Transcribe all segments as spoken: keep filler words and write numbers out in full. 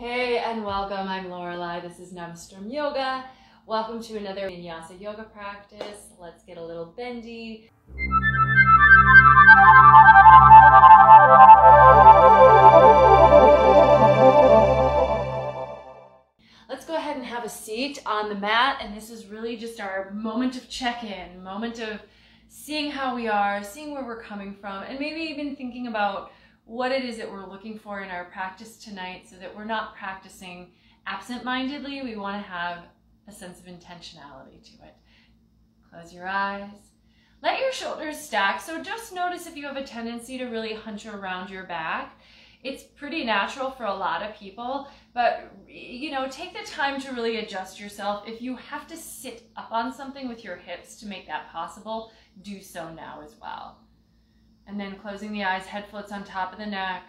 Hey and welcome, I'm Lorelai, this is Namasturm Yoga. Welcome to another vinyasa yoga practice. Let's get a little bendy. Let's go ahead and have a seat on the mat, and this is really just our moment of check-in, moment of seeing how we are, seeing where we're coming from, and maybe even thinking about what it is that we're looking for in our practice tonight so that we're not practicing absent-mindedly. We want to have a sense of intentionality to it. Close your eyes. Let your shoulders stack. So just notice if you have a tendency to really hunch around your back. It's pretty natural for a lot of people, but you know, take the time to really adjust yourself. If you have to sit up on something with your hips to make that possible, do so now as well. And then closing the eyes, head floats on top of the neck.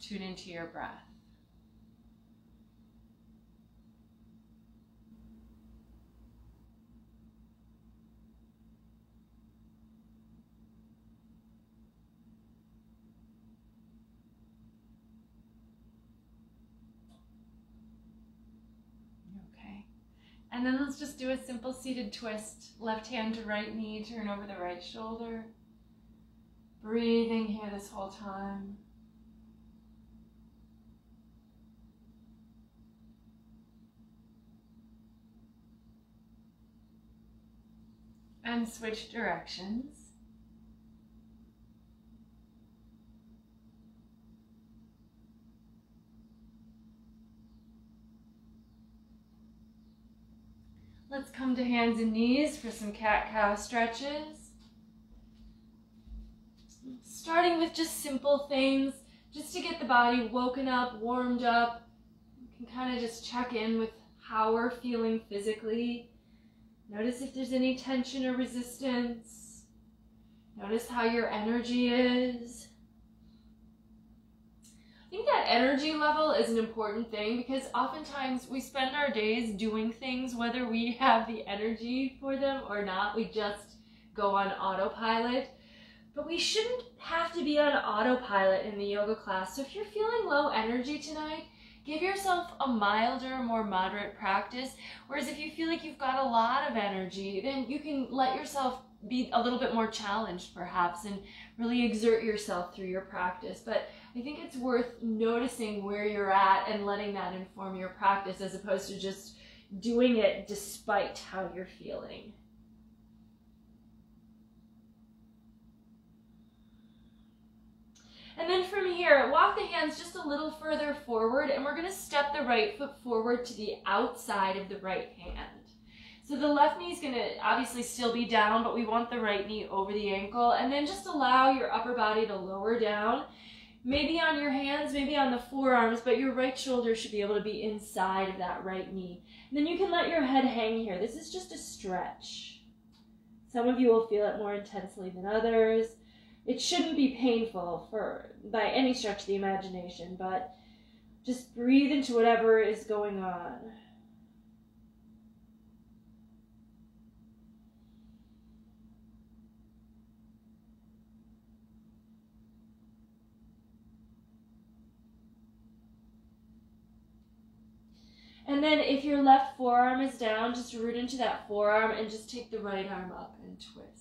Tune into your breath. Okay. And then let's just do a simple seated twist. Left hand to right knee, turn over the right shoulder. Breathing here this whole time. And switch directions. Let's come to hands and knees for some cat-cow stretches. Starting with just simple things, just to get the body woken up, warmed up. You can kind of just check in with how we're feeling physically. Notice if there's any tension or resistance. Notice how your energy is. I think that energy level is an important thing because oftentimes we spend our days doing things whether we have the energy for them or not. We just go on autopilot. But we shouldn't have to be on autopilot in the yoga class. So if you're feeling low energy tonight, give yourself a milder, more moderate practice. Whereas if you feel like you've got a lot of energy, then you can let yourself be a little bit more challenged perhaps and really exert yourself through your practice. But I think it's worth noticing where you're at and letting that inform your practice as opposed to just doing it despite how you're feeling. And then from here, walk the hands just a little further forward, and we're going to step the right foot forward to the outside of the right hand. So the left knee is going to obviously still be down, but we want the right knee over the ankle. And then just allow your upper body to lower down, maybe on your hands, maybe on the forearms, but your right shoulder should be able to be inside of that right knee. And then you can let your head hang here. This is just a stretch. Some of you will feel it more intensely than others. It shouldn't be painful for by any stretch of the imagination, but just breathe into whatever is going on. And then if your left forearm is down, just root into that forearm and just take the right arm up and twist.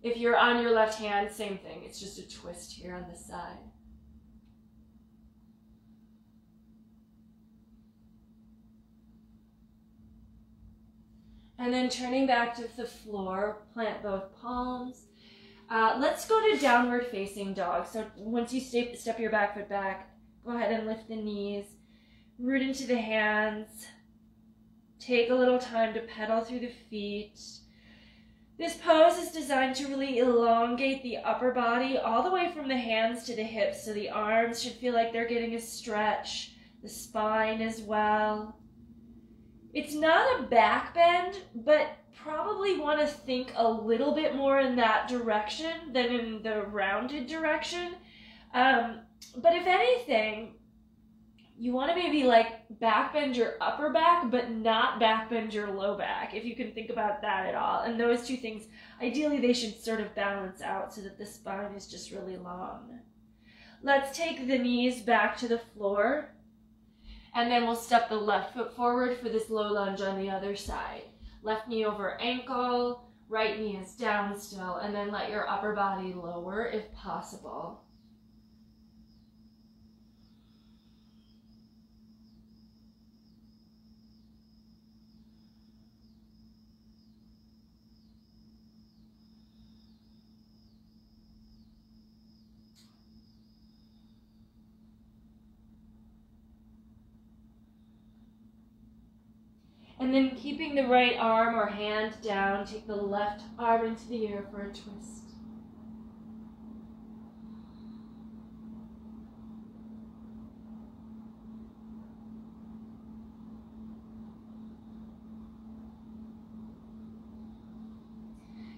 If you're on your left hand, same thing. It's just a twist here on this side. And then turning back to the floor, plant both palms. Uh, let's go to downward facing dog. So once you step, step your back foot back, go ahead and lift the knees, root into the hands. Take a little time to pedal through the feet. This pose is designed to really elongate the upper body all the way from the hands to the hips, so the arms should feel like they're getting a stretch, the spine as well. It's not a back bend, but probably want to think a little bit more in that direction than in the rounded direction. Um, but if anything, you want to maybe like backbend your upper back, but not backbend your low back, if you can think about that at all. And those two things, ideally they should sort of balance out so that the spine is just really long. Let's take the knees back to the floor. And then we'll step the left foot forward for this low lunge on the other side. Left knee over ankle, right knee is down still, and then let your upper body lower if possible. And then keeping the right arm or hand down, take the left arm into the air for a twist.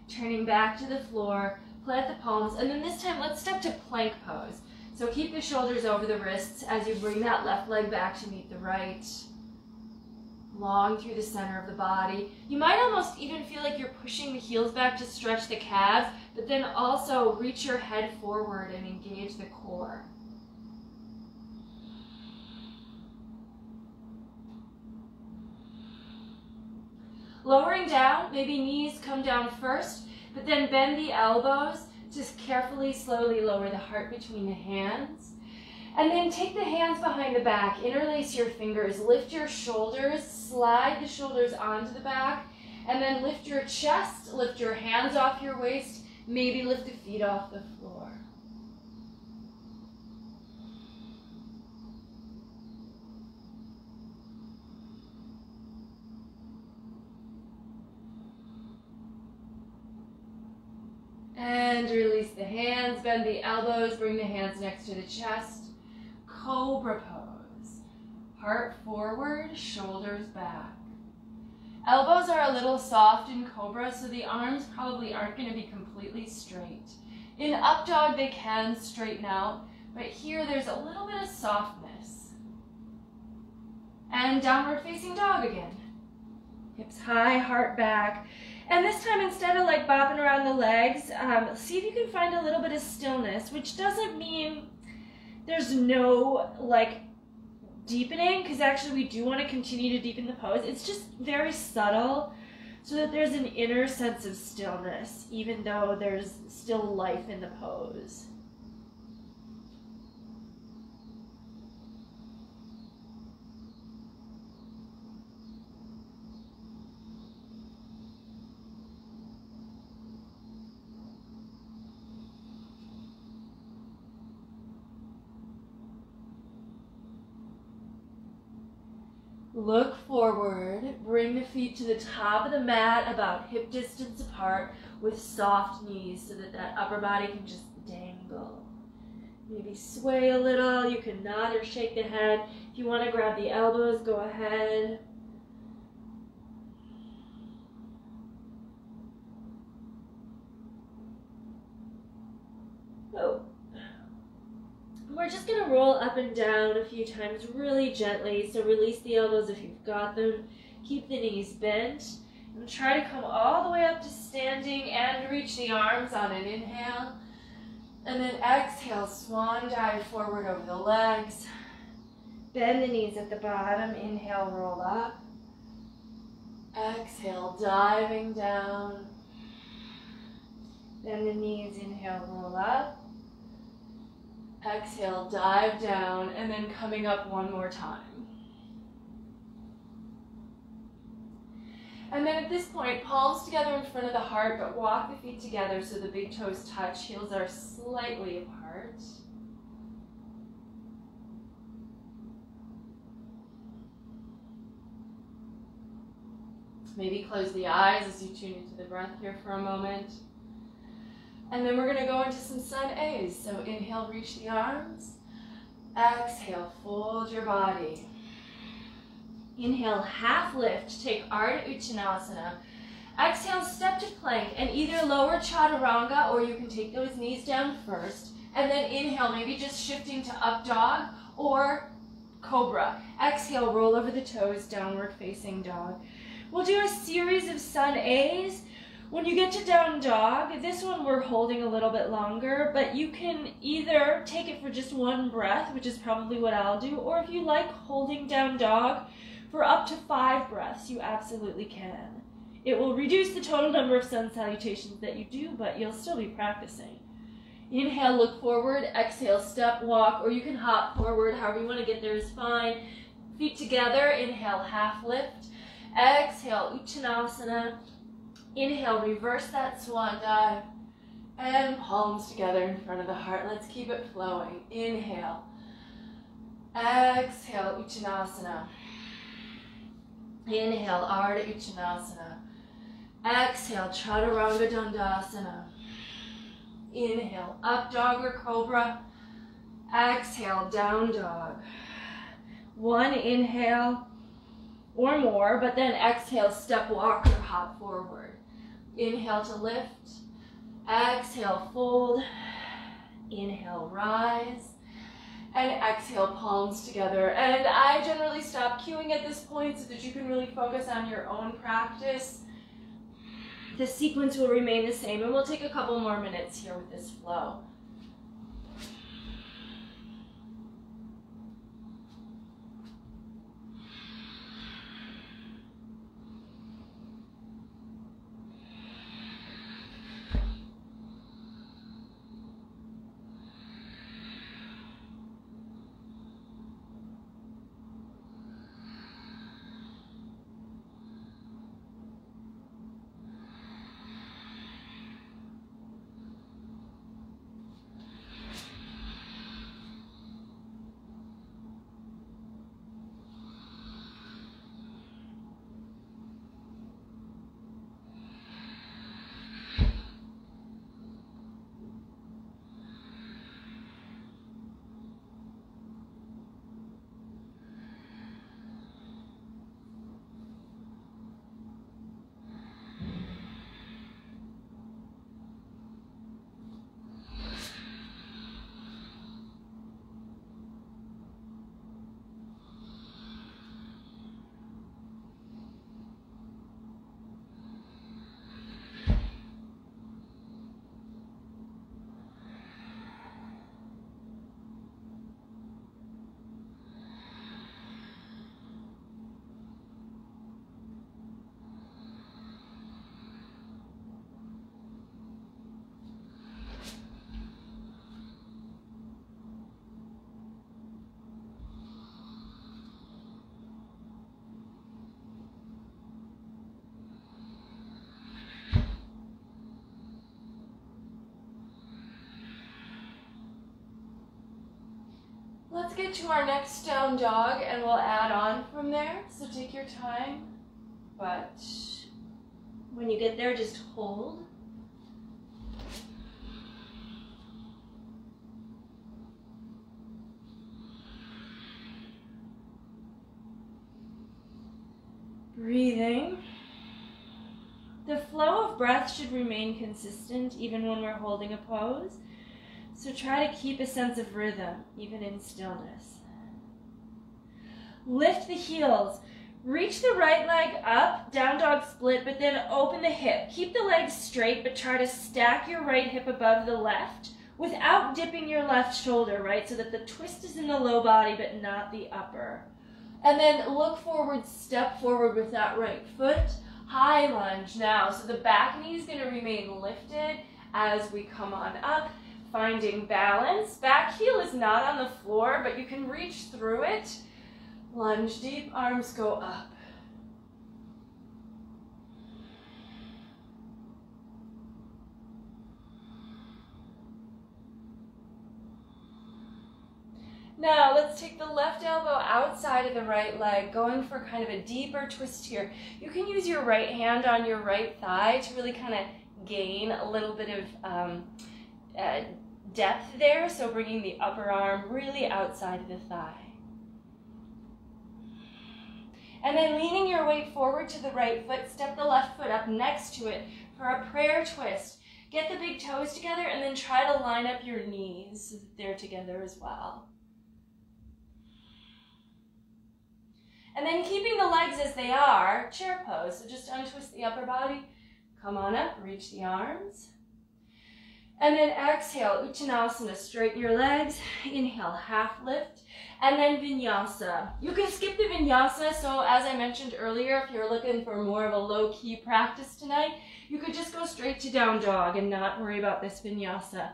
Turning back to the floor, plant the palms, and then this time let's step to plank pose. So keep the shoulders over the wrists as you bring that left leg back to meet the right. Long through the center of the body. You might almost even feel like you're pushing the heels back to stretch the calves, but then also reach your head forward and engage the core. Lowering down, maybe knees come down first, but then bend the elbows. Just carefully, slowly lower the heart between the hands. And then take the hands behind the back, interlace your fingers, lift your shoulders, slide the shoulders onto the back, and then lift your chest, lift your hands off your waist, maybe lift the feet off the floor. And release the hands, bend the elbows, bring the hands next to the chest. Cobra pose, heart forward, shoulders back. Elbows are a little soft in cobra, so the arms probably aren't going to be completely straight. In up dog, they can straighten out, but here there's a little bit of softness. And downward facing dog again. Hips high, heart back. And this time, instead of like bopping around the legs, um, see if you can find a little bit of stillness, which doesn't mean there's no like deepening, because actually we do want to continue to deepen the pose. It's just very subtle so that there's an inner sense of stillness, even though there's still life in the pose. Look forward, bring the feet to the top of the mat about hip distance apart with soft knees so that that upper body can just dangle. Maybe sway a little, you can nod or shake the head. If you want to grab the elbows, go ahead. Oh. We're just going to roll up and down a few times really gently, so release the elbows if you've got them. Keep the knees bent, and try to come all the way up to standing and reach the arms on an inhale. And then exhale, swan dive forward over the legs. Bend the knees at the bottom, inhale, roll up. Exhale, diving down. Bend the knees, inhale, roll up. Exhale, dive down, and then coming up one more time. And then at this point, palms together in front of the heart, but walk the feet together so the big toes touch, heels are slightly apart. Maybe close the eyes as you tune into the breath here for a moment. And then we're going to go into some sun A's. So inhale, reach the arms. Exhale, fold your body. Inhale, half lift. Take Ardha Uttanasana. Exhale, step to plank. And either lower chaturanga, or you can take those knees down first. And then inhale, maybe just shifting to up dog or cobra. Exhale, roll over the toes, downward facing dog. We'll do a series of sun A's. When you get to down dog, this one we're holding a little bit longer, but you can either take it for just one breath, which is probably what I'll do, or if you like holding down dog for up to five breaths, you absolutely can. It will reduce the total number of sun salutations that you do, but you'll still be practicing. Inhale, look forward, exhale, step, walk, or you can hop forward, however you want to get there is fine. Feet together, inhale, half lift, exhale, Uttanasana. Inhale, reverse that swan dive, and palms together in front of the heart. Let's keep it flowing. Inhale, exhale, Uttanasana. Inhale, Ardha Uttanasana. Exhale, Chaturanga Dandasana. Inhale, up dog or cobra. Exhale, down dog. One inhale or more, but then exhale, step, walk, or hop forward. Inhale to lift, exhale, fold, inhale, rise, and exhale, palms together. And I generally stop cueing at this point so that you can really focus on your own practice. The sequence will remain the same, and we'll take a couple more minutes here with this flow. Let's get to our next down dog and we'll add on from there, so take your time, but when you get there, just hold. Breathing. The flow of breath should remain consistent even when we're holding a pose. So try to keep a sense of rhythm, even in stillness. Lift the heels. Reach the right leg up, down dog split, but then open the hip. Keep the legs straight, but try to stack your right hip above the left without dipping your left shoulder, right? So that the twist is in the low body, but not the upper. And then look forward, step forward with that right foot. High lunge now. So the back knee is going to remain lifted as we come on up. Finding balance. Back heel is not on the floor, but you can reach through it. Lunge deep, arms go up. Now let's take the left elbow outside of the right leg, going for kind of a deeper twist here. You can use your right hand on your right thigh to really kind of gain a little bit of um, Uh, depth there, so bringing the upper arm really outside of the thigh. And then leaning your weight forward to the right foot, step the left foot up next to it for a prayer twist. Get the big toes together and then try to line up your knees so that they're together as well. And then keeping the legs as they are, chair pose. So just untwist the upper body, Come on up, reach the arms. And then exhale, Uttanasana, straighten your legs. Inhale, half lift. And then vinyasa. You can skip the vinyasa, so as I mentioned earlier, if you're looking for more of a low-key practice tonight, you could just go straight to down dog and not worry about this vinyasa.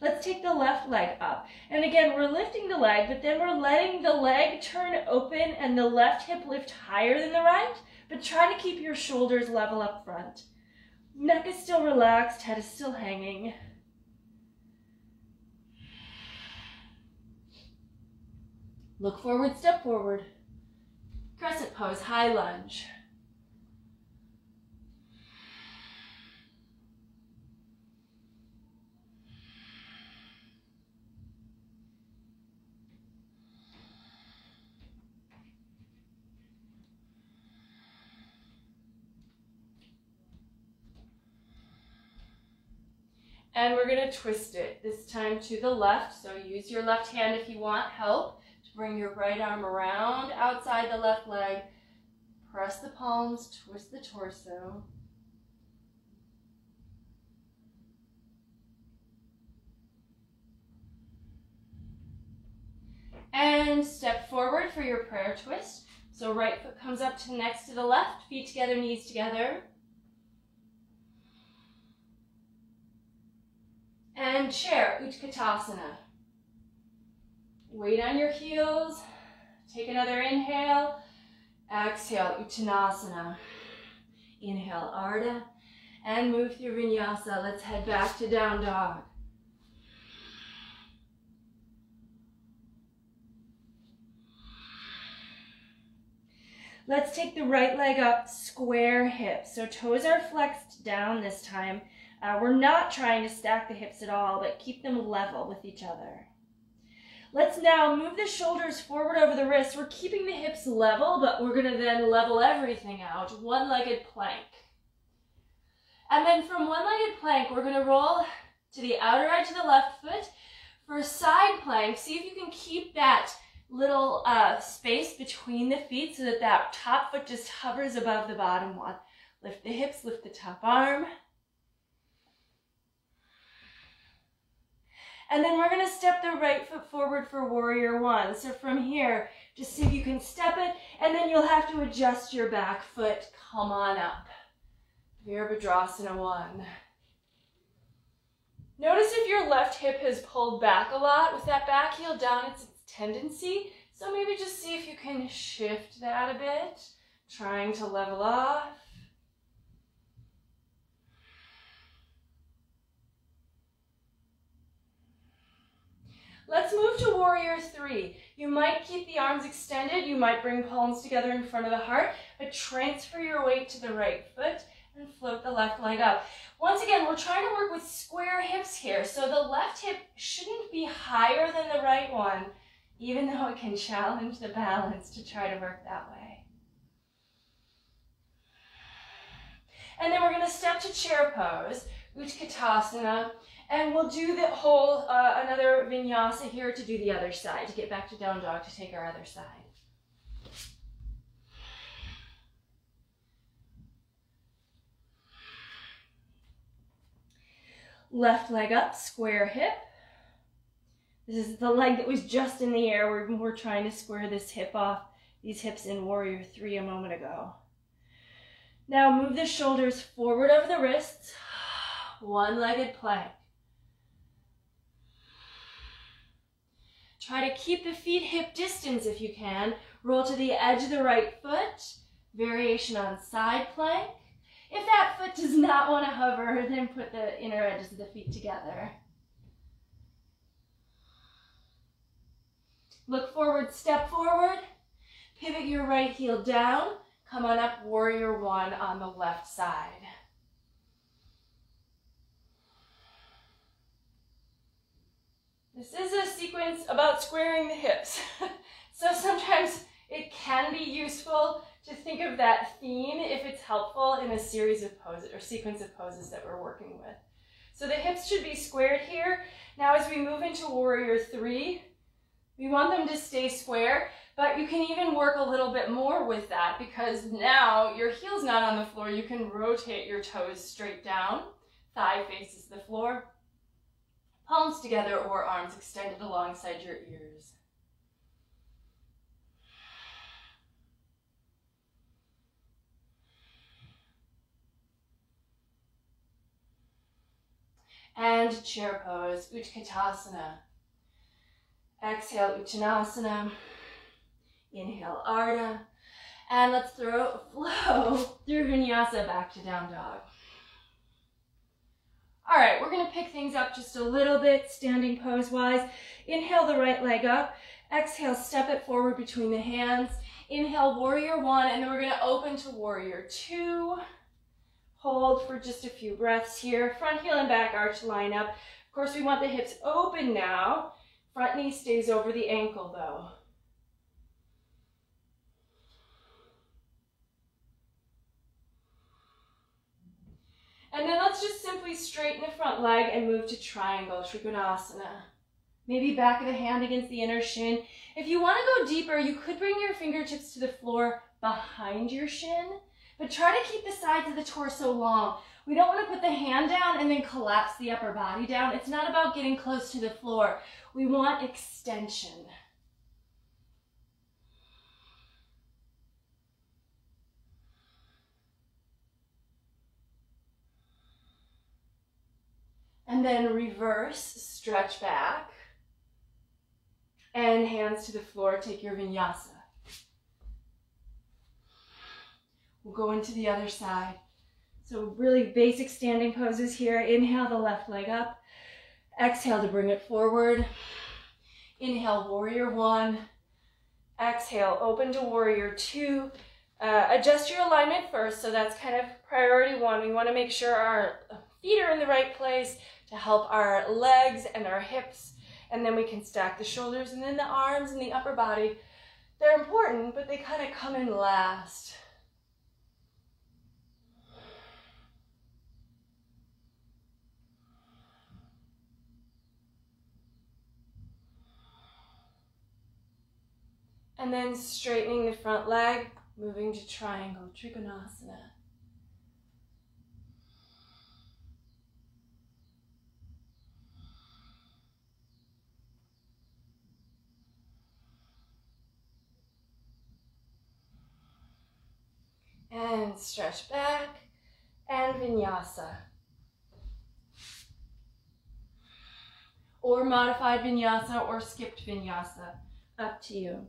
Let's take the left leg up. And again, we're lifting the leg, but then we're letting the leg turn open and the left hip lift higher than the right, but try to keep your shoulders level up front. Neck is still relaxed, head is still hanging. Look forward, step forward. Crescent pose, high lunge. And we're gonna twist it, this time to the left. So use your left hand if you want help. Bring your right arm around outside the left leg. Press the palms, twist the torso. And step forward for your prayer twist. So right foot comes up to next to the left, feet together, knees together. And chair, Utkatasana. Weight on your heels, take another inhale, exhale, Uttanasana. Inhale, Ardha, and move through vinyasa. Let's head back to down dog. Let's take the right leg up, square hips. So toes are flexed down this time. Uh, we're not trying to stack the hips at all, but keep them level with each other. Let's now move the shoulders forward over the wrists. We're keeping the hips level, but we're gonna then level everything out. One-legged plank. And then from one-legged plank, we're gonna roll to the outer edge of the left foot. For side plank, see if you can keep that little uh, space between the feet so that that top foot just hovers above the bottom one. Lift the hips, lift the top arm. And then we're gonna step the right foot forward for warrior one. So from here, just see if you can step it, and then you'll have to adjust your back foot. Come on up. Virabhadrasana one. Notice if your left hip has pulled back a lot. With that back heel down, it's its tendency. So maybe just see if you can shift that a bit, trying to level off. Let's move to warrior three. You might keep the arms extended, you might bring palms together in front of the heart, but transfer your weight to the right foot and float the left leg up. Once again, we're trying to work with square hips here, so the left hip shouldn't be higher than the right one, even though it can challenge the balance to try to work that way. And then we're gonna step to chair pose, Utkatasana. And we'll do the whole, uh, another vinyasa here to do the other side, to get back to down dog, to take our other side. Left leg up, square hip. This is the leg that was just in the air. We're, we're trying to square this hip off, these hips in warrior three a moment ago. Now move the shoulders forward over the wrists, one-legged plank. Try to keep the feet hip distance if you can. Roll to the edge of the right foot. Variation on side plank. If that foot does not want to hover, then put the inner edges of the feet together. Look forward, step forward. Pivot your right heel down. Come on up, warrior one on the left side. This is a sequence about squaring the hips. So sometimes it can be useful to think of that theme if it's helpful in a series of poses or sequence of poses that we're working with. So the hips should be squared here. Now as we move into warrior three, we want them to stay square, But you can even work a little bit more with that, because now your heel's not on the floor. You can rotate your toes straight down, thigh faces the floor, palms together or arms extended alongside your ears. And chair pose, Utkatasana. Exhale, Uttanasana. Inhale, Ardha. And let's throw, flow through vinyasa back to down dog. All right, we're going to pick things up just a little bit, standing pose-wise. Inhale the right leg up. Exhale, step it forward between the hands. Inhale, warrior one, and then we're going to open to warrior two. Hold for just a few breaths here. Front heel and back arch line up. Of course, we want the hips open now. Front knee stays over the ankle, though. And then let's just simply straighten the front leg and move to triangle, Trikonasana. Maybe back of the hand against the inner shin. If you want to go deeper, you could bring your fingertips to the floor behind your shin. But try to keep the sides of the torso long. We don't want to put the hand down and then collapse the upper body down. It's not about getting close to the floor. We want extension. And then reverse, stretch back. And hands to the floor, take your vinyasa. We'll go into the other side. So really basic standing poses here. Inhale the left leg up. Exhale to bring it forward. Inhale, warrior one. Exhale, open to warrior two. Uh, adjust your alignment first. So that's kind of priority one. We want to make sure our feet are in the right place to help our legs and our hips. And then we can stack the shoulders and then the arms and the upper body. They're important, but they kind of come in last. And then straightening the front leg, moving to triangle, Trikonasana. And stretch back, and vinyasa. Or modified vinyasa, or skipped vinyasa, up to you.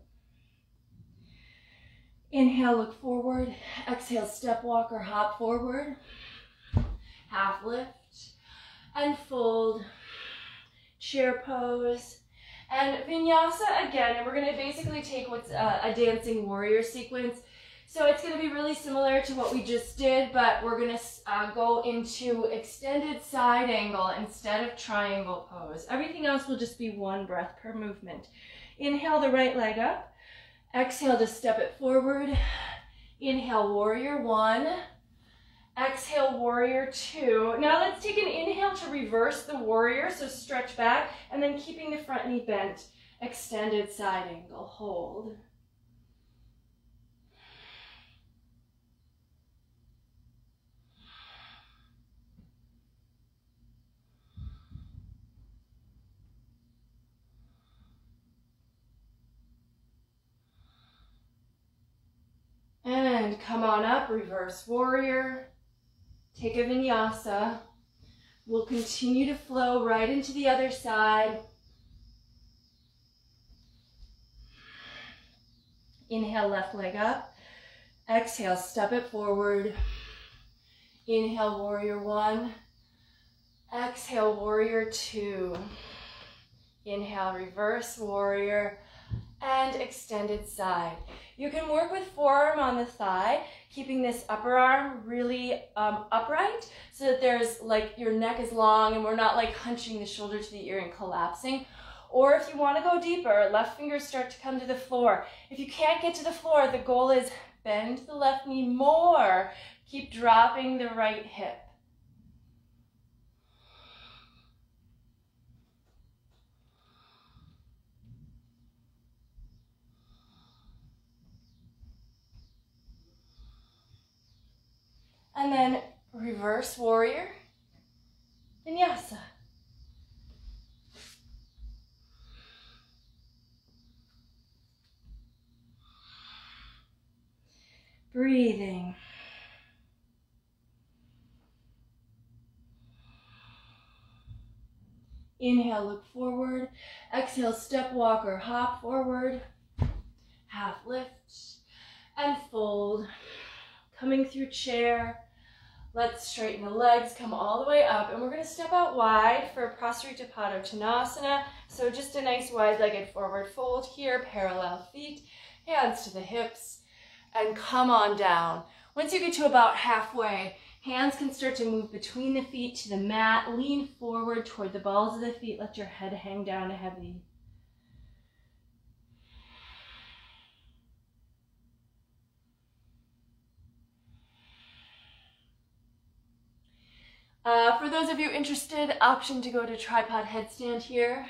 Inhale, look forward. Exhale, step, walk, or hop forward. Half lift and fold. Chair pose. And vinyasa again, and we're going to basically take what's a, a dancing warrior sequence. So it's going to be really similar to what we just did, but we're going to uh, go into extended side angle instead of triangle pose. Everything else will just be one breath per movement. Inhale the right leg up. Exhale to step it forward. Inhale, warrior one. Exhale, warrior two. Now let's take an inhale to reverse the warrior, so stretch back, and then keeping the front knee bent, extended side angle, hold. And come on up, reverse warrior, take a vinyasa. We'll continue to flow right into the other side. Inhale, left leg up. Exhale, step it forward. Inhale, warrior one. Exhale, warrior two. Inhale, reverse warrior. And extended side. You can work with forearm on the thigh, keeping this upper arm really um, upright so that there's like your neck is long and we're not like hunching the shoulder to the ear and collapsing. Or if you want to go deeper, left fingers start to come to the floor. If you can't get to the floor, the goal is bend the left knee more. Keep dropping the right hip. And then reverse warrior, vinyasa. Breathing. Inhale, look forward. Exhale, step, walk, or hop forward. Half lift and fold. Coming through chair. Let's straighten the legs, come all the way up. And we're going to step out wide for Prasarita Padottanasana. So just a nice wide-legged forward fold here. Parallel feet, hands to the hips, and come on down. Once you get to about halfway, hands can start to move between the feet to the mat. Lean forward toward the balls of the feet. Let your head hang down heavy. Uh, for those of you interested, option to go to tripod headstand here.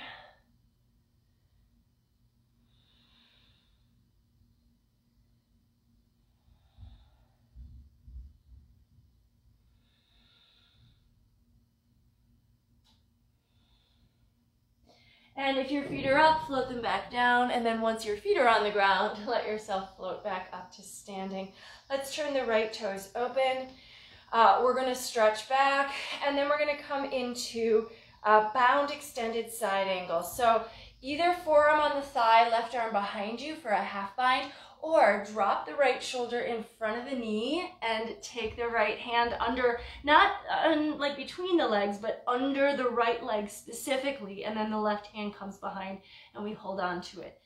And if your feet are up, float them back down. And then once your feet are on the ground, let yourself float back up to standing. Let's turn the right toes open. Uh, we're going to stretch back, and then we're going to come into a bound extended side angle. So either forearm on the thigh, left arm behind you for a half bind, or drop the right shoulder in front of the knee and take the right hand under, not un, like between the legs, but under the right leg specifically, and then the left hand comes behind and we hold on to it.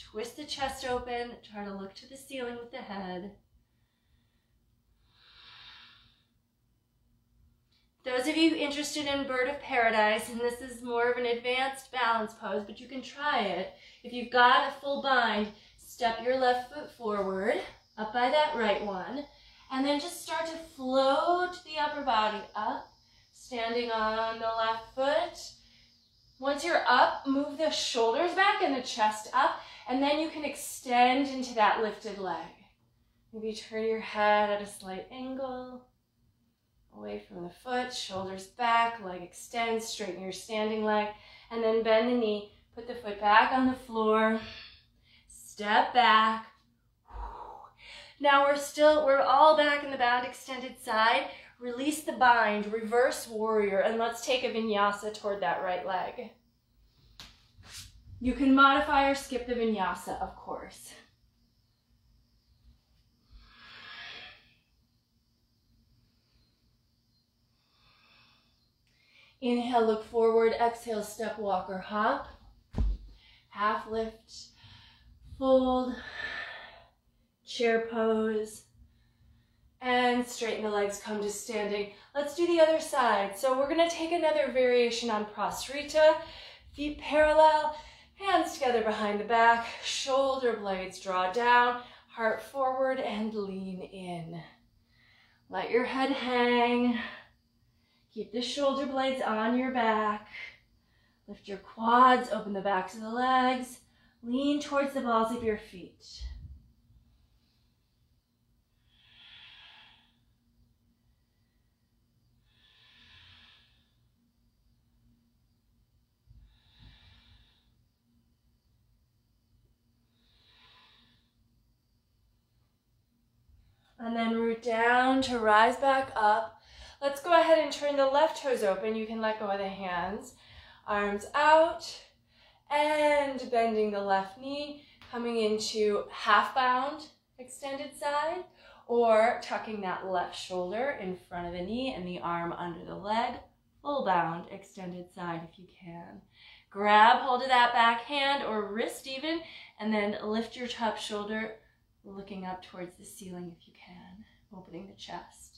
Twist the chest open, try to look to the ceiling with the head. Those of you interested in Bird of Paradise, and this is more of an advanced balance pose, but you can try it. If you've got a full bind, step your left foot forward, up by that right one, and then just start to float the upper body up, standing on the left foot. Once you're up, move the shoulders back and the chest up, and then you can extend into that lifted leg. Maybe turn your head at a slight angle, away from the foot, shoulders back, leg extends, straighten your standing leg, and then bend the knee, put the foot back on the floor. Step back. Now we're still, we're all back in the bound extended side. Release the bind, reverse warrior, and let's take a vinyasa toward that right leg. You can modify or skip the vinyasa, of course. Inhale, look forward. Exhale, step, walk, or hop. Half lift. Fold, chair pose, and straighten the legs, come to standing. Let's do the other side. So we're gonna take another variation on Prasarita. Feet parallel, hands together behind the back, shoulder blades draw down, heart forward, and lean in. Let your head hang. Keep the shoulder blades on your back. Lift your quads, open the backs of the legs. Lean towards the balls of your feet. And then root down to rise back up. Let's go ahead and turn the left toes open. You can let go of the hands. Arms out. And bending the left knee, coming into half bound extended side, or tucking that left shoulder in front of the knee and the arm under the leg, full bound extended side if you can. Grab hold of that back hand or wrist even, and then lift your top shoulder, looking up towards the ceiling if you can, opening the chest.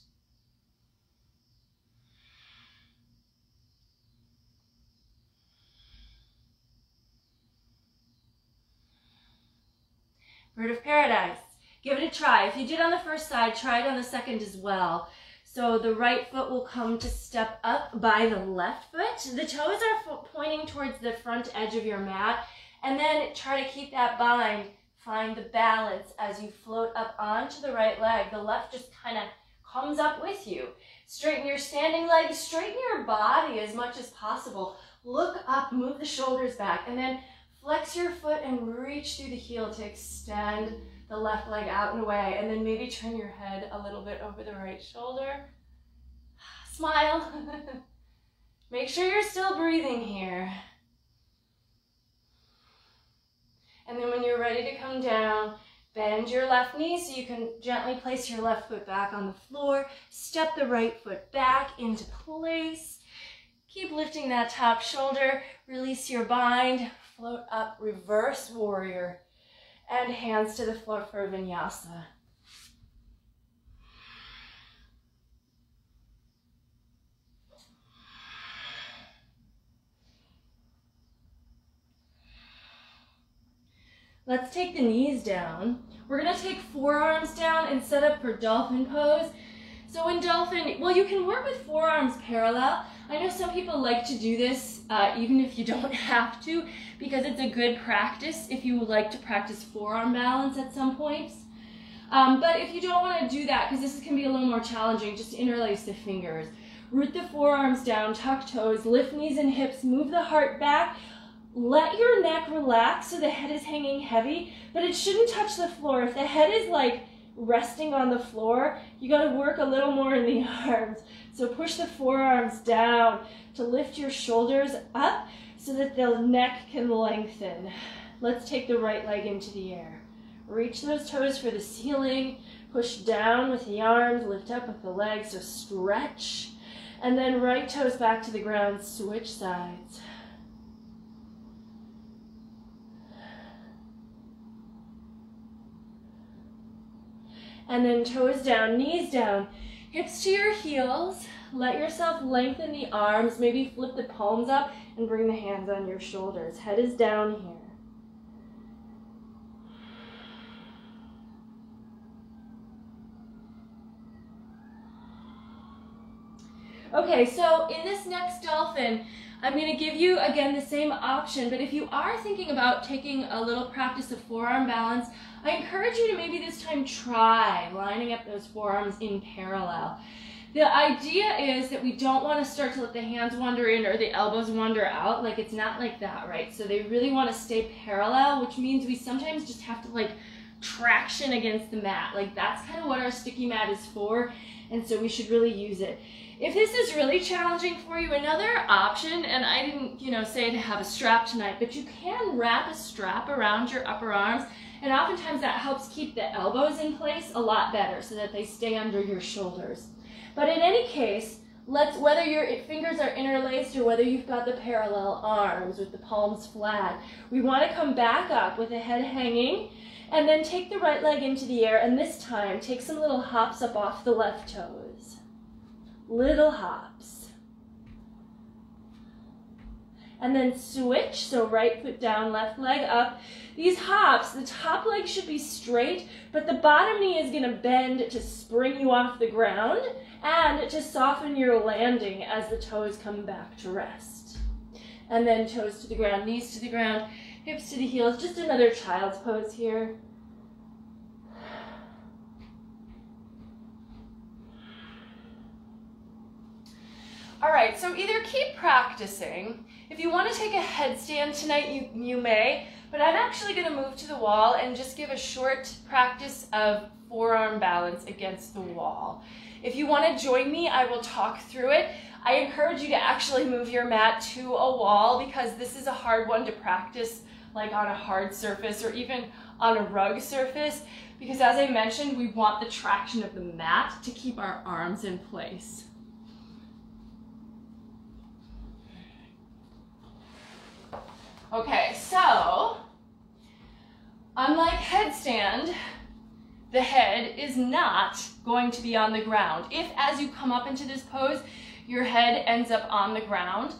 Bird of Paradise. Give it a try. If you did on the first side, try it on the second as well. So the right foot will come to step up by the left foot. The toes are pointing towards the front edge of your mat. And then try to keep that bind. Find the balance as you float up onto the right leg. The left just kind of comes up with you. Straighten your standing leg, straighten your body as much as possible. Look up, move the shoulders back, and then flex your foot and reach through the heel to extend the left leg out and away, and then maybe turn your head a little bit over the right shoulder. Smile. Make sure you're still breathing here. And then when you're ready to come down, bend your left knee so you can gently place your left foot back on the floor. Step the right foot back into place. Keep lifting that top shoulder. Release your bind. Float up, reverse warrior. And hands to the floor for vinyasa. Let's take the knees down. We're gonna take forearms down and set up for dolphin pose. So in dolphin, well, you can work with forearms parallel. I know some people like to do this uh, even if you don't have to, because it's a good practice if you would like to practice forearm balance at some points. Um, but if you don't wanna do that, because this can be a little more challenging, just interlace the fingers. Root the forearms down, tuck toes, lift knees and hips, move the heart back. Let your neck relax so the head is hanging heavy, but it shouldn't touch the floor. If the head is like resting on the floor, you gotta work a little more in the arms. So push the forearms down to lift your shoulders up so that the neck can lengthen. Let's take the right leg into the air. Reach those toes for the ceiling. Push down with the arms, lift up with the legs, so stretch. And then right toes back to the ground, switch sides. And then toes down, knees down, hips to your heels. Let yourself lengthen the arms, maybe flip the palms up and bring the hands on your shoulders. Head is down here. Okay, so in this next dolphin, I'm gonna give you, again, the same option, but if you are thinking about taking a little practice of forearm balance, I encourage you to maybe this time try lining up those forearms in parallel. The idea is that we don't want to start to let the hands wander in or the elbows wander out. Like, it's not like that, right? So they really want to stay parallel, which means we sometimes just have to like traction against the mat. Like, that's kind of what our sticky mat is for, and so we should really use it. If this is really challenging for you, another option, and I didn't, you know, say to have a strap tonight, but you can wrap a strap around your upper arms, and oftentimes that helps keep the elbows in place a lot better so that they stay under your shoulders. But in any case, let's, whether your fingers are interlaced or whether you've got the parallel arms with the palms flat, we want to come back up with the head hanging, and then take the right leg into the air, and this time take some little hops up off the left toes. Little hops. And then switch, so right foot down, left leg up. These hops, the top leg should be straight, but the bottom knee is gonna bend to spring you off the ground and to soften your landing as the toes come back to rest. And then toes to the ground, knees to the ground, hips to the heels, just another child's pose here. All right, so either keep practicing. If you want to take a headstand tonight, you, you may, but I'm actually going to move to the wall and just give a short practice of forearm balance against the wall. If you want to join me, I will talk through it. I encourage you to actually move your mat to a wall, because this is a hard one to practice, like on a hard surface or even on a rug surface, because as I mentioned, we want the traction of the mat to keep our arms in place. Okay, so unlike headstand, the head is not going to be on the ground. If, as you come up into this pose, your head ends up on the ground,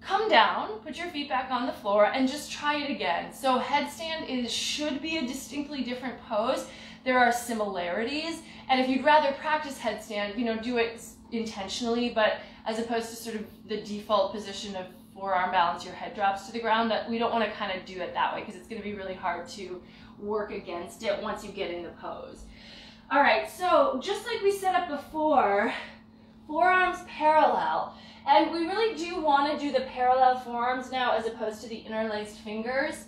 come down, put your feet back on the floor, and just try it again. So headstand is, should be a distinctly different pose. There are similarities, and if you'd rather practice headstand, you know, do it intentionally, but as opposed to sort of the default position of forearm balance, your head drops to the ground, that we don't want to kind of do it that way, because it's going to be really hard to work against it once you get in the pose. All right, so just like we set up before, forearms parallel. And we really do want to do the parallel forearms now as opposed to the interlaced fingers.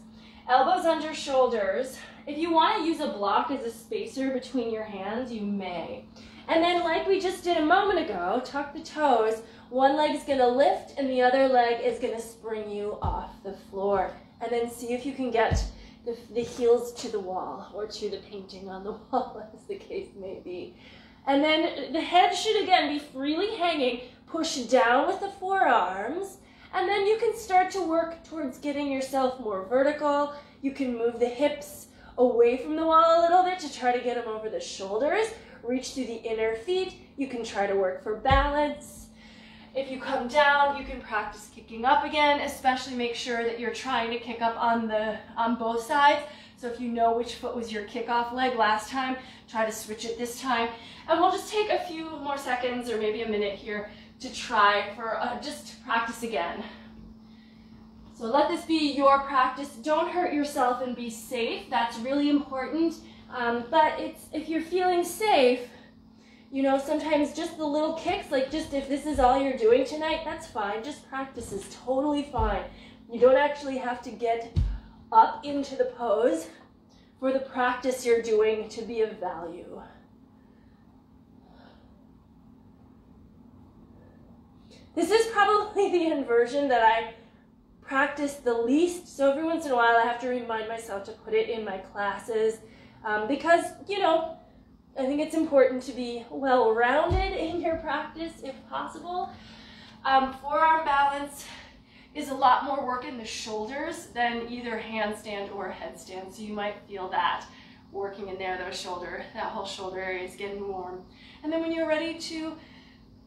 Elbows under shoulders. If you want to use a block as a spacer between your hands, you may. And then like we just did a moment ago, tuck the toes. One leg is going to lift and the other leg is going to spring you off the floor. And then see if you can get the, the heels to the wall or to the painting on the wall, as the case may be. And then the head should again be freely hanging. Push down with the forearms, and then you can start to work towards getting yourself more vertical. You can move the hips away from the wall a little bit to try to get them over the shoulders. Reach through the inner feet. You can try to work for balance. If you come down, you can practice kicking up again, especially make sure that you're trying to kick up on, the, on both sides. So if you know which foot was your kickoff leg last time, try to switch it this time. And we'll just take a few more seconds or maybe a minute here to try for, uh, just to practice again. So let this be your practice. Don't hurt yourself and be safe. That's really important. Um, but it's, if you're feeling safe, you know, sometimes just the little kicks, like just if this is all you're doing tonight, that's fine. Just practice is totally fine. You don't actually have to get up into the pose for the practice you're doing to be of value. This is probably the inversion that I practice the least, so every once in a while I have to remind myself to put it in my classes um, because, you know, I think it's important to be well-rounded in your practice if possible. Um, forearm balance is a lot more work in the shoulders than either handstand or headstand, so you might feel that working in there, those shoulder, that whole shoulder area is getting warm. And then when you're ready to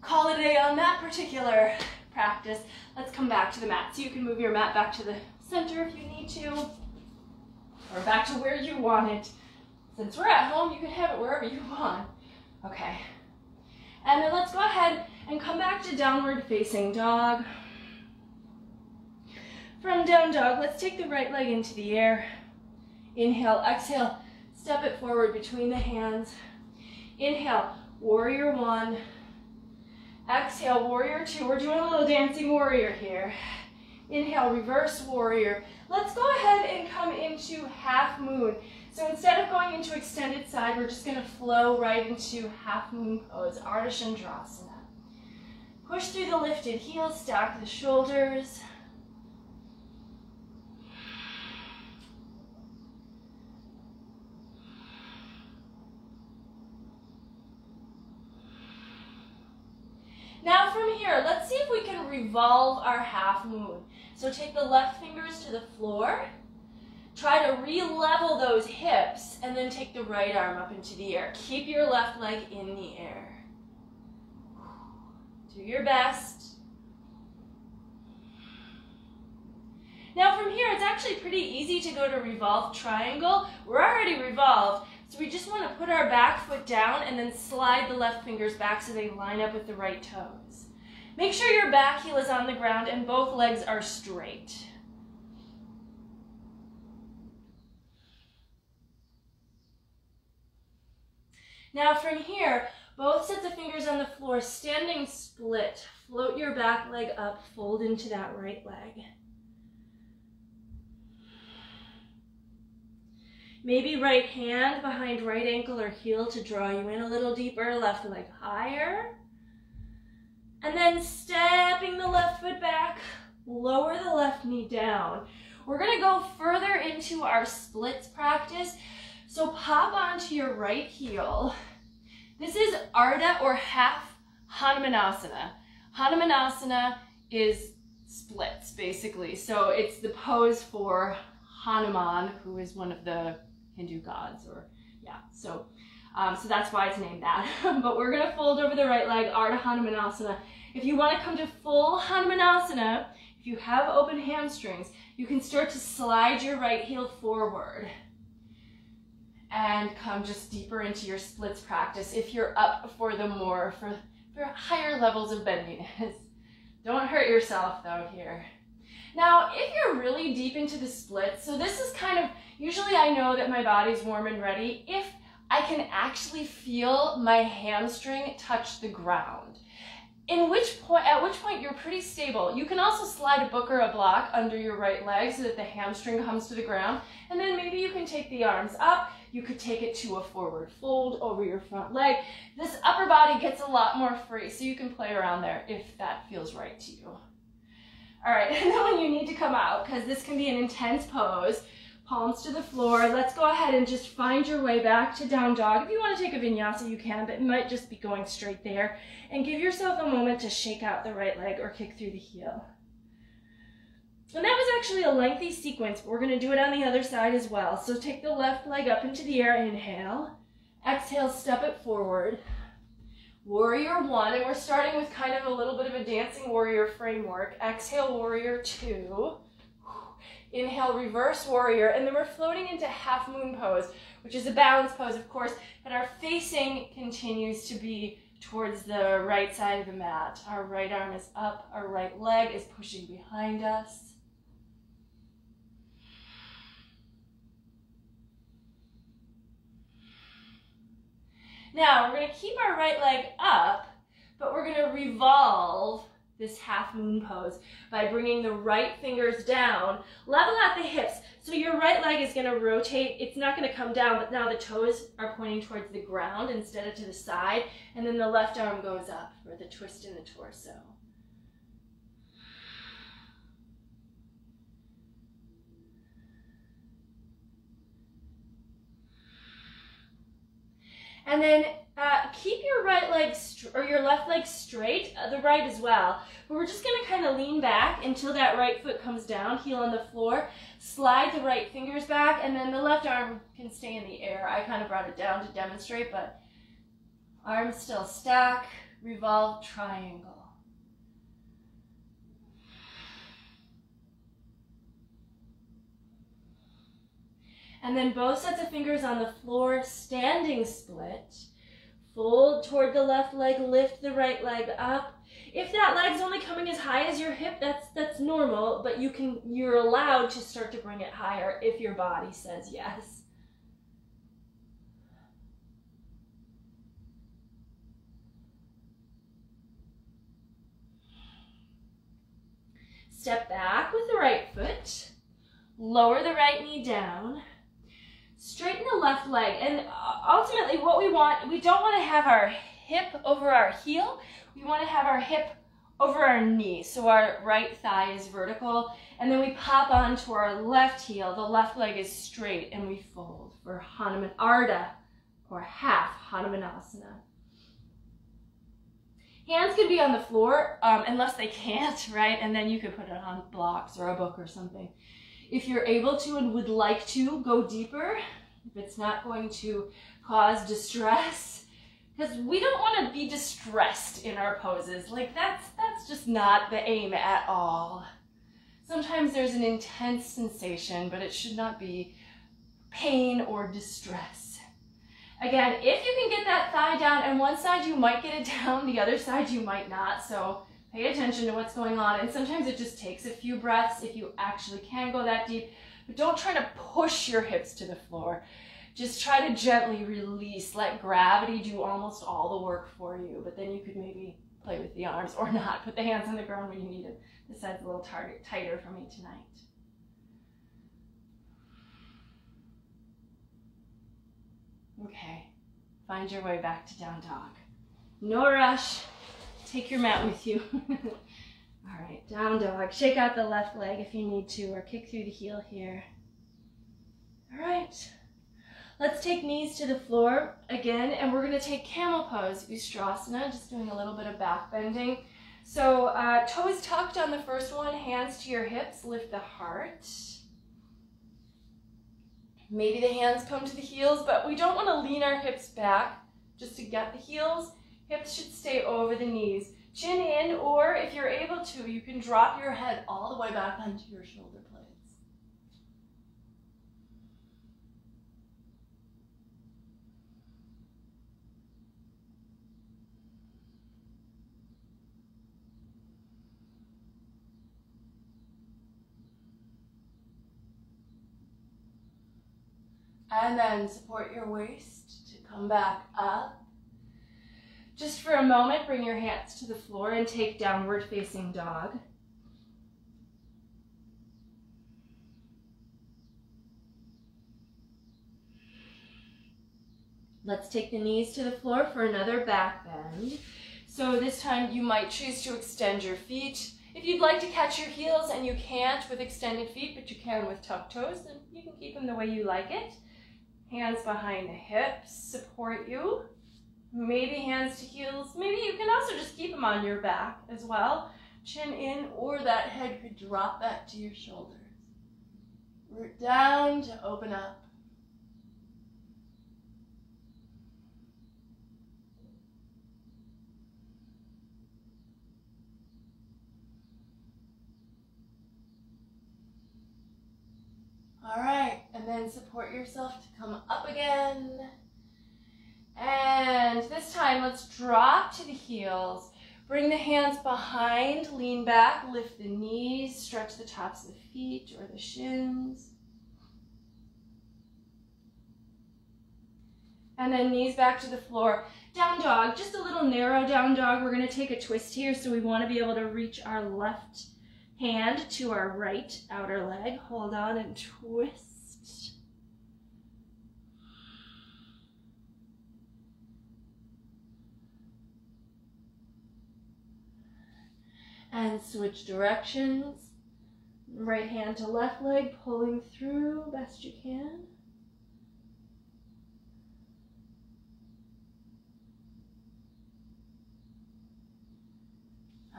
call it a day on that particular practice, let's come back to the mat. So you can move your mat back to the center if you need to, or back to where you want it. Since we're at home, you can have it wherever you want. Okay. And then let's go ahead and come back to downward facing dog. From down dog, let's take the right leg into the air. Inhale, exhale, step it forward between the hands. Inhale, warrior one. Exhale, warrior two. We're doing a little dancing warrior here. Inhale, reverse warrior. Let's go ahead and come into half moon. So instead of going into extended side, we're just going to flow right into half moon pose, Ardha Uttanasana. Push through the lifted heels, stack the shoulders. Now from here, let's see if we can revolve our half moon. So take the left fingers to the floor, try to re-level those hips, and then take the right arm up into the air. Keep your left leg in the air. Do your best. Now from here, it's actually pretty easy to go to revolve triangle. We're already revolved. So we just want to put our back foot down and then slide the left fingers back so they line up with the right toes. Make sure your back heel is on the ground and both legs are straight. Now from here, both sets of fingers on the floor, standing split. Float your back leg up, fold into that right leg. Maybe right hand behind right ankle or heel to draw you in a little deeper, left leg higher. And then stepping the left foot back, lower the left knee down. We're gonna go further into our splits practice. So pop onto your right heel. This is Ardha or half Hanumanasana. Hanumanasana is splits basically. So it's the pose for Hanuman, who is one of the Hindu gods, or yeah, so um, so that's why it's named that. But we're gonna fold over the right leg, Ardha Hanumanasana. If you want to come to full Hanumanasana, if you have open hamstrings, you can start to slide your right heel forward and come just deeper into your splits practice if you're up for the more for, for higher levels of bendiness. Don't hurt yourself though here. Now, if you're really deep into the splits, so this is kind of, usually I know that my body's warm and ready if I can actually feel my hamstring touch the ground. In which point, at which point you're pretty stable. You can also slide a book or a block under your right leg so that the hamstring comes to the ground. And then maybe you can take the arms up. You could take it to a forward fold over your front leg. This upper body gets a lot more free, so you can play around there if that feels right to you. All right, and then when you need to come out, because this can be an intense pose, palms to the floor, let's go ahead and just find your way back to down dog. If you want to take a vinyasa, you can, but it might just be going straight there. And give yourself a moment to shake out the right leg or kick through the heel. And that was actually a lengthy sequence, but we're going to do it on the other side as well. So take the left leg up into the air, inhale. Exhale, step it forward. Warrior one, and we're starting with kind of a little bit of a dancing warrior framework. Exhale, warrior two. Inhale, reverse warrior, and then we're floating into half moon pose, which is a balance pose, of course, but our facing continues to be towards the right side of the mat. Our right arm is up, our right leg is pushing behind us. Now, we're going to keep our right leg up, but we're going to revolve this half moon pose by bringing the right fingers down, level at the hips. So your right leg is going to rotate. It's not going to come down, but now the toes are pointing towards the ground instead of to the side. And then the left arm goes up for the twist in the torso. And then uh, keep your right leg or your left leg straight, uh, the right as well. But we're just going to kind of lean back until that right foot comes down, heel on the floor. Slide the right fingers back, and then the left arm can stay in the air. I kind of brought it down to demonstrate, but arms still stack, revolve, triangle. And then both sets of fingers on the floor, standing split. Fold toward the left leg, lift the right leg up. If that leg's only coming as high as your hip, that's that's normal, but you can you're allowed to start to bring it higher if your body says yes. Step back with the right foot. Lower the right knee down. Straighten the left leg, and ultimately what we want, we don't want to have our hip over our heel, we want to have our hip over our knee, so our right thigh is vertical, and then we pop onto our left heel, the left leg is straight, and we fold for Hanuman Ardha, or half Hanumanasana. Hands can be on the floor, um, unless they can't, right, and then you could put it on blocks or a book or something. If you're able to and would like to, go deeper, if it's not going to cause distress, because we don't want to be distressed in our poses. Like that's, that's just not the aim at all. Sometimes there's an intense sensation, but it should not be pain or distress. Again, if you can get that thigh down, and one side you might get it down, the other side you might not, so pay attention to what's going on, and sometimes it just takes a few breaths if you actually can go that deep, but don't try to push your hips to the floor. Just try to gently release, let gravity do almost all the work for you, but then you could maybe play with the arms or not. Put the hands on the ground when you need it. This side's a little target tighter for me tonight. Okay, find your way back to down dog. No rush. Take your mat with you. All right, down dog. Shake out the left leg if you need to, or kick through the heel here. All right, let's take knees to the floor again, and we're gonna take camel pose, Utkatasana, just doing a little bit of back bending. So uh, toes tucked on the first one, hands to your hips, lift the heart. Maybe the hands come to the heels, but we don't wanna lean our hips back just to get the heels. Hips should stay over the knees. Chin in, or if you're able to, you can drop your head all the way back onto your shoulder blades. And then support your waist to Come back up. Just for a moment, bring your hands to the floor and take downward facing dog. Let's take the knees to the floor for another back bend. So this time you might choose to extend your feet. If you'd like to catch your heels and you can't with extended feet, but you can with tucked toes, then you can keep them the way you like it. Hands behind the hips support you. Maybe hands to heels. Maybe you can also just keep them on your back as well. Chin in, or that head could drop back to your shoulders. Root down to open up. All right, and then support yourself to come up again. And this time, let's drop to the heels. Bring the hands behind, lean back, lift the knees, stretch the tops of the feet or the shins. And then knees back to the floor. Down dog, just a little narrow down dog. We're gonna take a twist here, so we wanna be able to reach our left hand to our right outer leg. Hold on and twist. And switch directions. Right hand to left leg, pulling through best you can.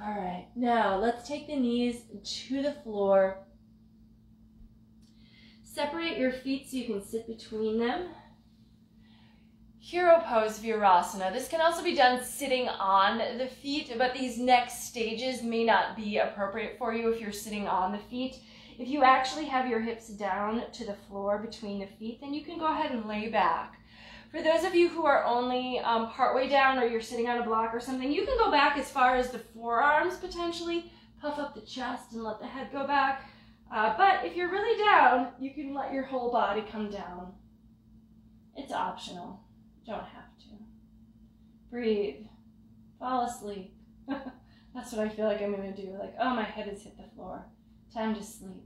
All right, now let's take the knees to the floor. Separate your feet so you can sit between them. Hero pose, Virasana. This can also be done sitting on the feet, but these next stages may not be appropriate for you if you're sitting on the feet. If you actually have your hips down to the floor between the feet, then you can go ahead and lay back. For those of you who are only um, partway down, or you're sitting on a block or something, you can go back as far as the forearms potentially, puff up the chest and let the head go back. Uh, but if you're really down, you can let your whole body come down. It's optional, you don't have to. Breathe, fall asleep. That's what I feel like I'm gonna do, like, oh, my head has hit the floor, time to sleep.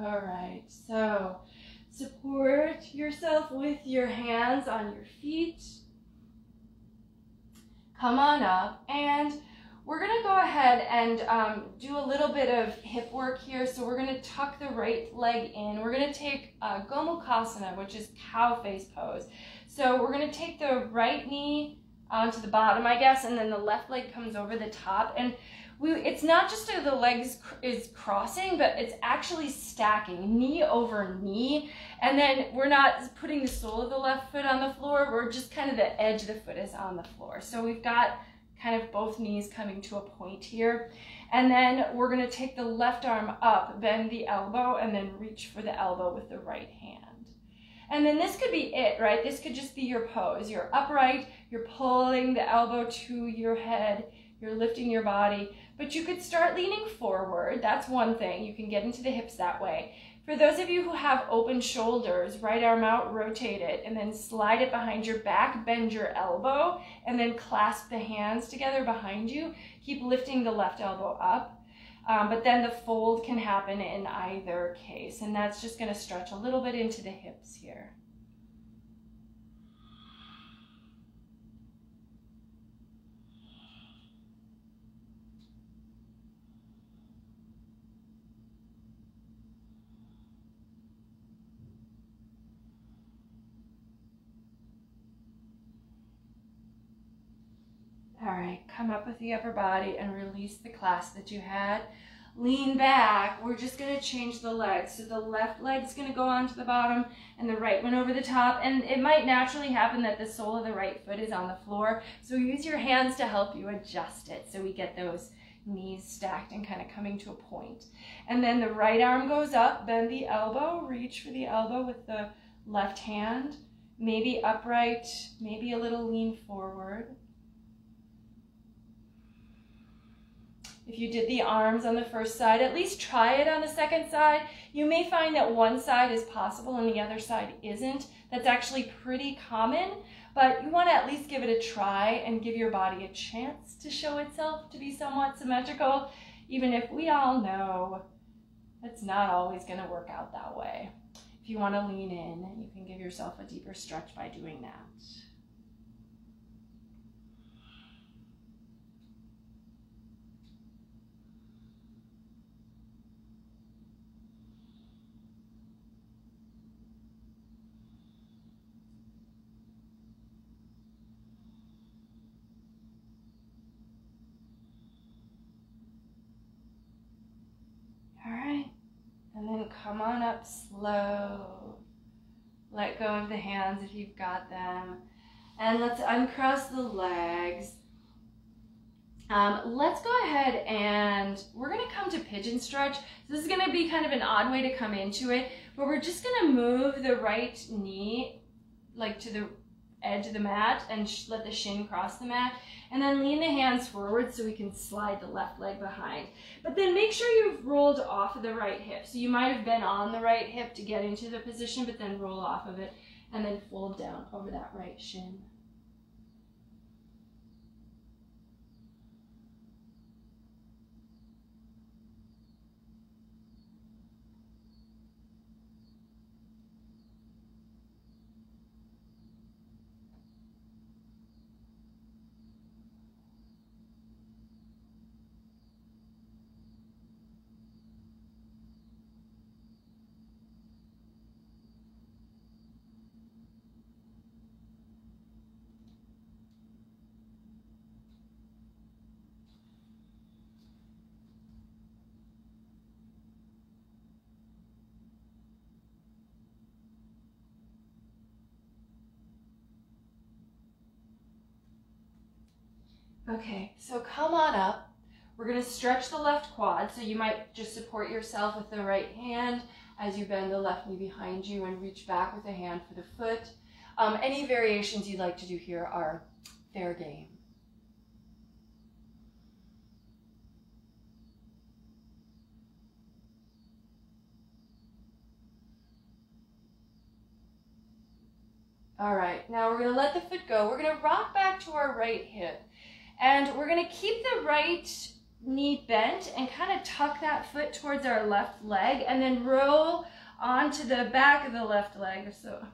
All right, so support yourself with your hands on your feet. Come on up, and we're gonna go ahead and um, do a little bit of hip work here. So we're gonna tuck the right leg in. We're gonna take uh, Gomukhasana, which is cow face pose. So we're gonna take the right knee onto the bottom, I guess, and then the left leg comes over the top. And We, it's not just the legs cr is crossing, but it's actually stacking knee over knee. And then we're not putting the sole of the left foot on the floor. We're just kind of the edge of the foot is on the floor. So we've got kind of both knees coming to a point here. And then we're going to take the left arm up, bend the elbow, and then reach for the elbow with the right hand. And then this could be it, right? This could just be your pose. You're upright, you're pulling the elbow to your head, you're lifting your body, but you could start leaning forward. That's one thing. You can get into the hips that way. For those of you who have open shoulders, right arm out, rotate it, and then slide it behind your back, bend your elbow, and then clasp the hands together behind you. Keep lifting the left elbow up. Um, but then the fold can happen in either case, and that's just gonna stretch a little bit into the hips here. All right, come up with the upper body and release the clasp that you had. Lean back. We're just going to change the legs. So the left leg's going to go onto the bottom and the right one over the top. And it might naturally happen that the sole of the right foot is on the floor. So use your hands to help you adjust it. So we get those knees stacked and kind of coming to a point. And then the right arm goes up, bend the elbow, reach for the elbow with the left hand, maybe upright, maybe a little lean forward. If you did the arms on the first side, at least try it on the second side. You may find that one side is possible and the other side isn't. That's actually pretty common, but you want to at least give it a try and give your body a chance to show itself to be somewhat symmetrical, even if we all know it's not always going to work out that way. If you want to lean in, you can give yourself a deeper stretch by doing that. Come on up slow. Let go of the hands if you've got them. And let's uncross the legs. Um, let's go ahead and we're gonna come to pigeon stretch. This is gonna be kind of an odd way to come into it, but we're just gonna move the right knee like to the edge of the mat and sh let the shin cross the mat, and then lean the hands forward so we can slide the left leg behind. But then make sure you've rolled off of the right hip. So you might have been on the right hip to get into the position, but then roll off of it and then fold down over that right shin. Okay, so come on up. We're gonna stretch the left quad, so you might just support yourself with the right hand as you bend the left knee behind you and reach back with the hand for the foot. Um, any variations you'd like to do here are fair game. All right, now we're gonna let the foot go. We're gonna rock back to our right hip. And we're gonna keep the right knee bent and kind of tuck that foot towards our left leg and then roll onto the back of the left leg. So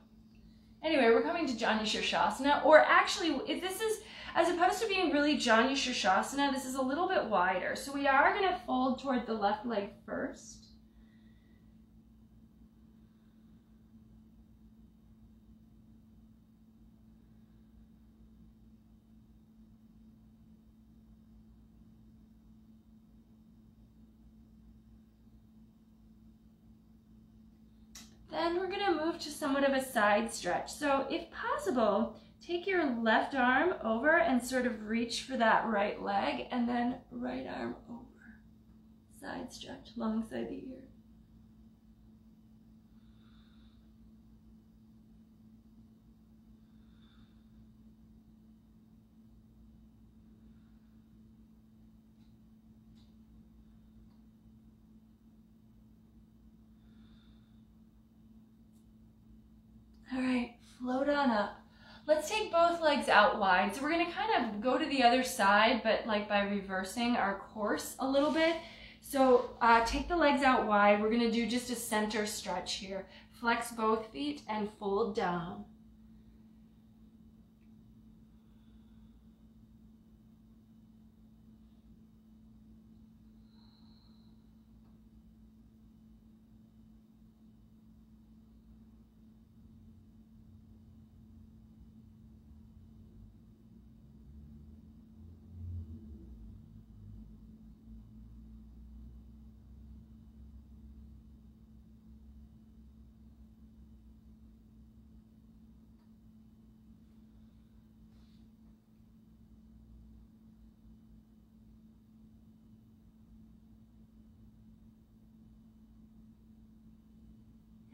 anyway, we're coming to Janu Shirshasana, or actually, if this is, as opposed to being really Janu Shirshasana, this is a little bit wider. So we are gonna fold toward the left leg first. Then we're going to move to somewhat of a side stretch. So if possible, take your left arm over and sort of reach for that right leg, and then right arm over. Side stretch alongside the ear. All right, float on up. Let's take both legs out wide. So we're gonna kind of go to the other side, but like by reversing our course a little bit. So uh, take the legs out wide. We're gonna do just a center stretch here. Flex both feet and fold down.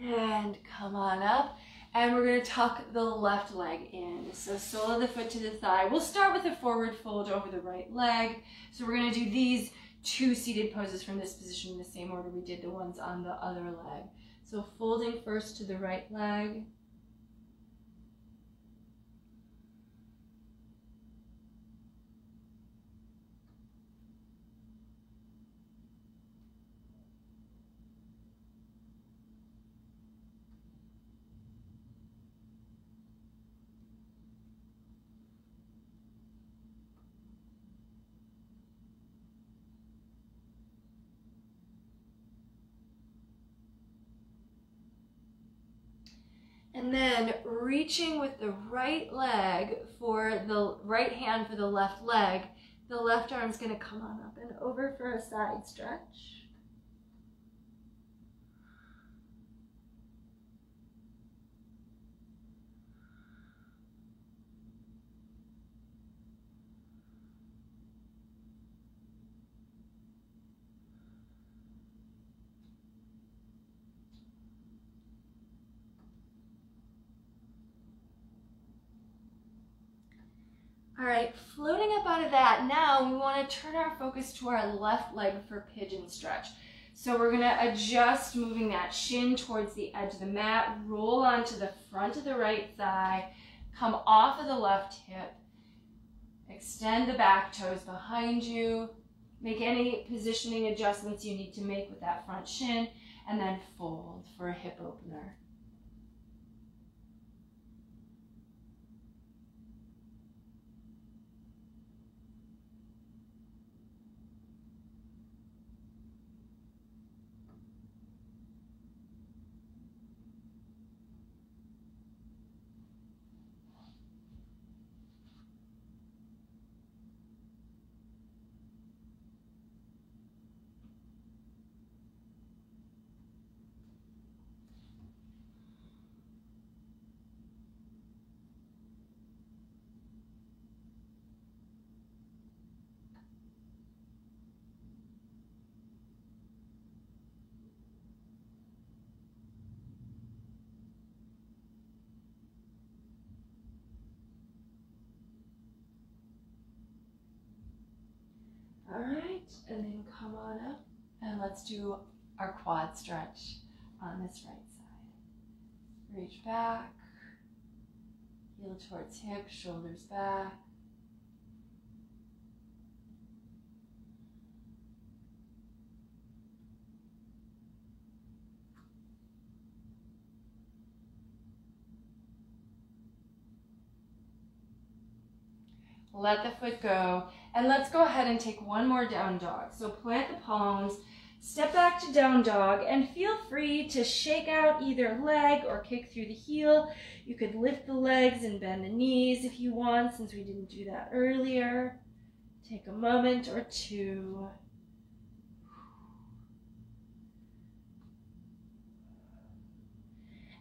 and come on up. And we're going to tuck the left leg in. So sole of the foot to the thigh. We'll start with a forward fold over the right leg. So we're going to do these two seated poses from this position in the same order we did the ones on the other leg. So folding first to the right leg. And then reaching with the right leg for the right hand for the left leg, the left arm's going to come on up and over for a side stretch. All right, floating up out of that, now we want to turn our focus to our left leg for pigeon stretch. So we're going to adjust, moving that shin towards the edge of the mat, roll onto the front of the right thigh, come off of the left hip, extend the back toes behind you, make any positioning adjustments you need to make with that front shin, and then fold for a hip opener. All right, and then come on up, and let's do our quad stretch on this right side. Reach back, heel towards hip, shoulders back. Let the foot go, and let's go ahead and take one more down dog. So plant the palms, step back to down dog, and feel free to shake out either leg or kick through the heel. You could lift the legs and bend the knees if you want, since we didn't do that earlier. Take a moment or two.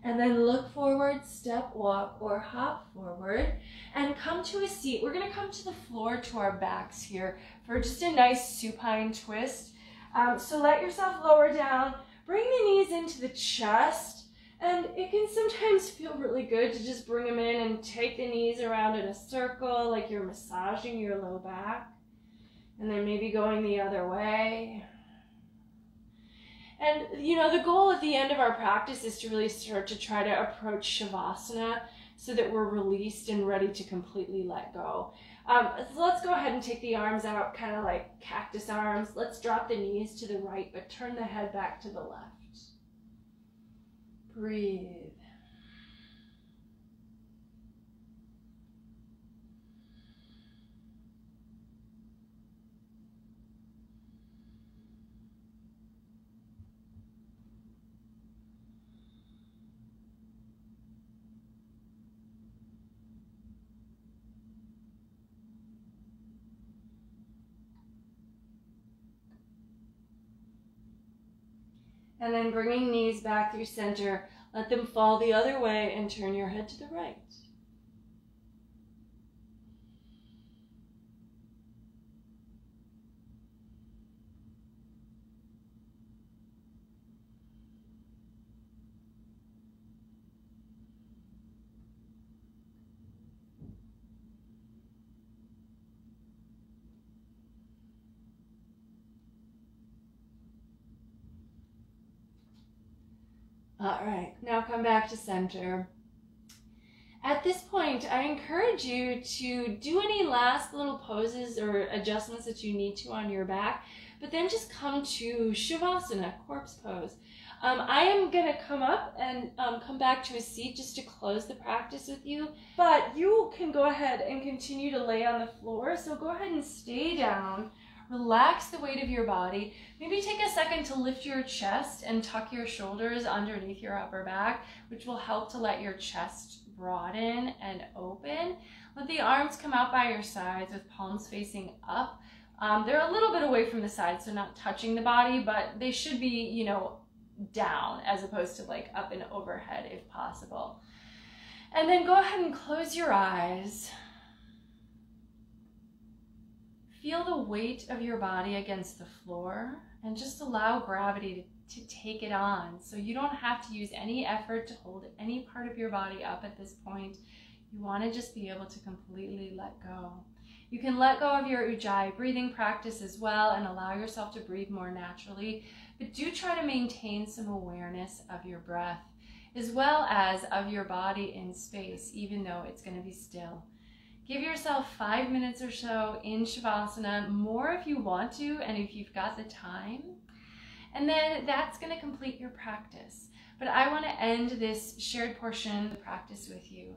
And then look forward, step, walk, or hop forward, and come to a seat. We're gonna come to the floor to our backs here for just a nice supine twist. Um, so let yourself lower down, bring the knees into the chest, and it can sometimes feel really good to just bring them in and take the knees around in a circle like you're massaging your low back, and then maybe going the other way. And, you know, the goal at the end of our practice is to really start to try to approach Shavasana so that we're released and ready to completely let go. Um, so let's go ahead and take the arms out, kind of like cactus arms. Let's drop the knees to the right, but turn the head back to the left. Breathe. And then bringing knees back through center, let them fall the other way and turn your head to the right. All right, now come back to center. At this point, I encourage you to do any last little poses or adjustments that you need to on your back, but then just come to Shavasana, corpse pose. Um, I am going to come up and um, come back to a seat just to close the practice with you, but you can go ahead and continue to lay on the floor. So go ahead and stay down, relax the weight of your body. Maybe take a second to lift your chest and tuck your shoulders underneath your upper back, which will help to let your chest broaden and open. Let the arms come out by your sides with palms facing up. Um, they're a little bit away from the sides, so not touching the body, but they should be, you know, down as opposed to like up and overhead if possible. And then go ahead and close your eyes. Feel the weight of your body against the floor and just allow gravity to, to take it on. So you don't have to use any effort to hold any part of your body up at this point. You want to just be able to completely let go. You can let go of your Ujjayi breathing practice as well and allow yourself to breathe more naturally, but do try to maintain some awareness of your breath as well as of your body in space, even though it's going to be still. Give yourself five minutes or so in Shavasana, more if you want to and if you've got the time. And then that's going to complete your practice. But I want to end this shared portion of the practice with you.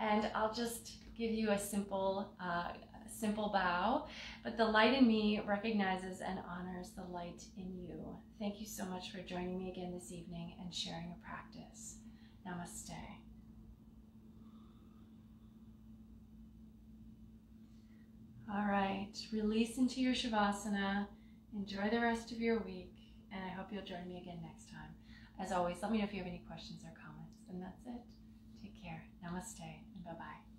And I'll just give you a simple, uh, simple bow, but the light in me recognizes and honors the light in you. Thank you so much for joining me again this evening and sharing a practice. Namaste. All right, release into your Shavasana. Enjoy the rest of your week, and I hope you'll join me again next time. As always, let me know if you have any questions or comments, and that's it. Take care. Namaste.